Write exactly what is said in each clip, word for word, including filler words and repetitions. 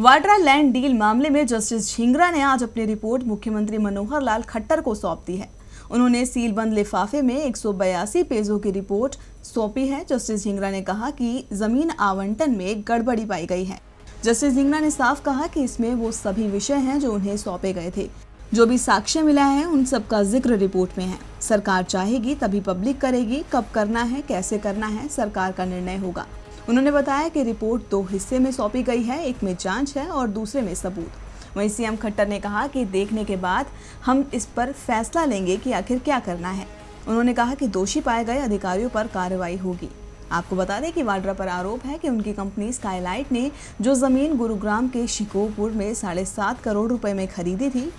Vadra land deal मामले में justice Dhingra ने आज अपनी रिपोर्ट मुख्यमंत्री मनोहर लाल खट्टर को सौंप दी है। उन्होंने सीलबंद लिफाफे में एक सौ बयासी पेजों की रिपोर्ट सौंपी है। जस्टिस ढींगरा ने कहा कि जमीन आवंटन में गड़बड़ी पाई गई है। जस्टिस ढींगरा ने साफ कहा कि इसमें वो सभी विषय हैं जो उन्हें सौंपे गए थे। जो भी साक्ष्य मिला है उन सबका जिक्र रिपोर्ट में है। सरकार चाहेगी तभी पब्लिक करेगी, कब करना है कैसे करना है सरकार का निर्णय होगा। उन्होंने बताया कि रिपोर्ट दो हिस्से में सौंपी गई है, एक में जांच है और दूसरे में सबूत। वहीं सीएम खट्टर ने कहा कि देखने के बाद हम इस पर फैसला लेंगे कि आखिर क्या करना है। उन्होंने कहा कि दोषी पाए गए अधिकारियों पर कार्रवाई होगी। आपको बता दें कि वाड्रा पर आरोप है कि उनकी कंपनी स्काईलाइट ने जो जमीन गुरुग्राम के शिकोहपुर में साढ़े सात करोड़ रुपए में खरीदी थी,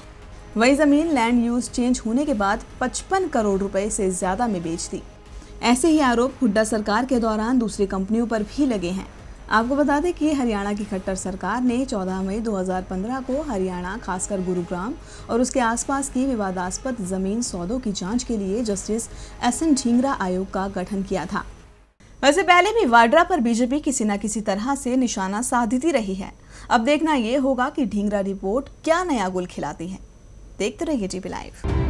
वही जमीन लैंड यूज चेंज होने के बाद पचपन करोड़ रुपए से ज्यादा में बेच दी। ऐसे ही आरोप हुड्डा सरकार के दौरान दूसरी कंपनियों पर भी लगे हैं। आपको बता दें कि हरियाणा की खट्टर सरकार ने चौदह मई दो हज़ार पंद्रह को हरियाणा खासकर गुरुग्राम और उसके आसपास की विवादास्पद जमीन सौदों की जांच के लिए जस्टिस एस ढींगरा आयोग का गठन किया था। वैसे पहले भी वाड्रा पर बीजेपी किसी न किसी तरह से निशाना साधती रही है। अब देखना ये होगा कि ढींगरा रिपोर्ट क्या नया गुल खिलाती है। देखते रहिए टीवी लाइव।